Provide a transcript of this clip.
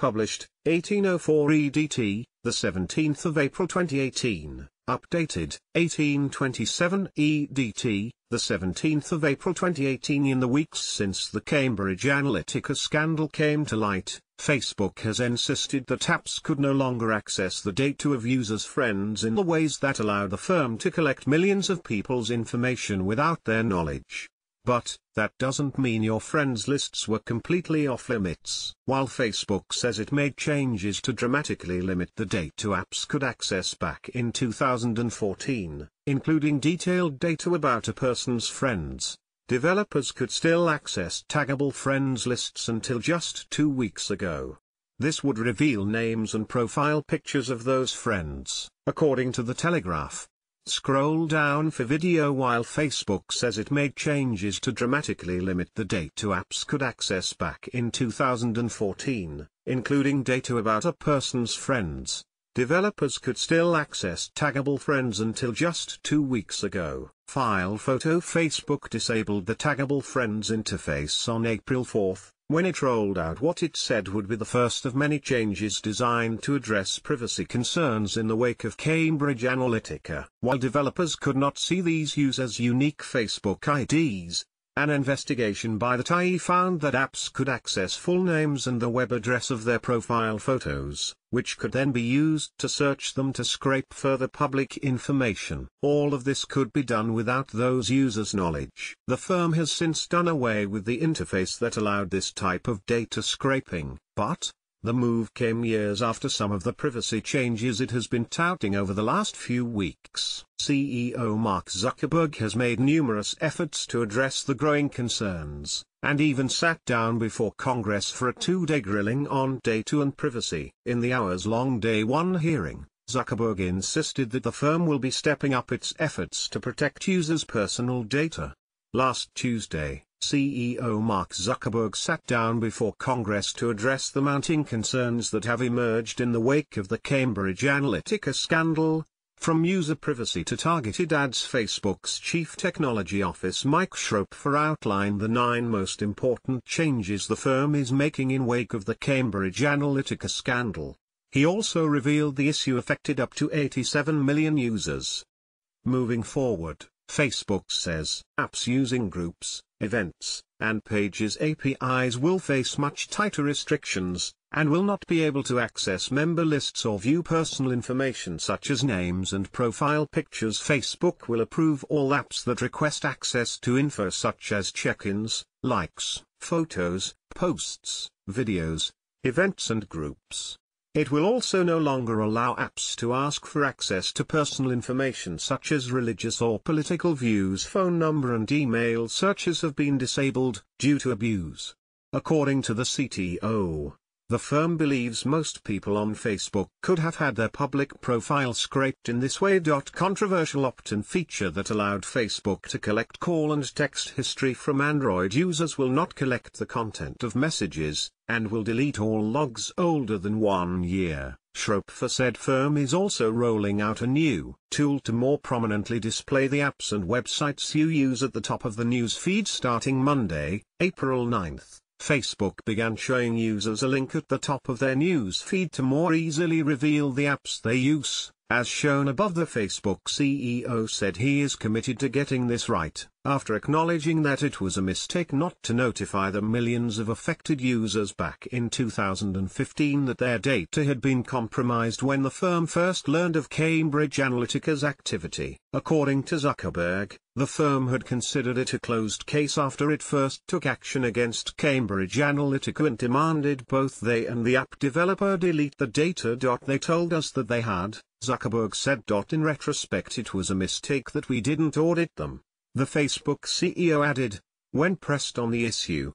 published, 1804 EDT, the 17th of April 2018, updated, 1827 EDT, the 17th of April 2018. In the weeks since the Cambridge Analytica scandal came to light, Facebook has insisted that apps could no longer access the data of users' friends in the ways that allow the firm to collect millions of people's information without their knowledge. But that doesn't mean your friends' lists were completely off-limits. While Facebook says it made changes to dramatically limit the data apps could access back in 2014, including detailed data about a person's friends, developers could still access taggable friends lists until just 2 weeks ago. This would reveal names and profile pictures of those friends, according to The Telegraph. Scroll down for video. While Facebook says it made changes to dramatically limit the data apps could access back in 2014, including data about a person's friends, developers could still access taggable friends until just 2 weeks ago. File photo. Facebook disabled the taggable friends interface on April 4, when it rolled out what it said would be the first of many changes designed to address privacy concerns in the wake of Cambridge Analytica. While developers could not see these users' unique Facebook IDs, an investigation by the TIE found that apps could access full names and the web address of their profile photos, which could then be used to search them to scrape further public information. All of this could be done without those users' knowledge. The firm has since done away with the interface that allowed this type of data scraping, but the move came years after some of the privacy changes it has been touting over the last few weeks. CEO Mark Zuckerberg has made numerous efforts to address the growing concerns, and even sat down before Congress for a two-day grilling on data and privacy. In the hours-long Day 1 hearing, Zuckerberg insisted that the firm will be stepping up its efforts to protect users' personal data. Last Tuesday, CEO Mark Zuckerberg sat down before Congress to address the mounting concerns that have emerged in the wake of the Cambridge Analytica scandal, from user privacy to targeted ads. Facebook's Chief Technology Officer Mike Schroepfer outlined the 9 most important changes the firm is making in wake of the Cambridge Analytica scandal. He also revealed the issue affected up to 87 million users. Moving forward, Facebook says apps using groups, events, and pages APIs will face much tighter restrictions, and will not be able to access member lists or view personal information such as names and profile pictures. Facebook will approve all apps that request access to info such as check-ins, likes, photos, posts, videos, events and groups. It will also no longer allow apps to ask for access to personal information such as religious or political views. Phone number and email searches have been disabled, due to abuse. According to the CTO, the firm believes most people on Facebook could have had their public profile scraped in this way. Controversial opt-in feature that allowed Facebook to collect call and text history from Android users will not collect the content of messages, and will delete all logs older than 1 year. Schroepfer said firm is also rolling out a new tool to more prominently display the apps and websites you use at the top of the news feed. Starting Monday, April 9th, Facebook began showing users a link at the top of their news feed to more easily reveal the apps they use. As shown above, the Facebook CEO said he is committed to getting this right, after acknowledging that it was a mistake not to notify the millions of affected users back in 2015 that their data had been compromised when the firm first learned of Cambridge Analytica's activity. According to Zuckerberg, the firm had considered it a closed case after it first took action against Cambridge Analytica and demanded both they and the app developer delete the data. They told us that they had, Zuckerberg said. In retrospect, it was a mistake that we didn't audit them. The Facebook CEO added, when pressed on the issue,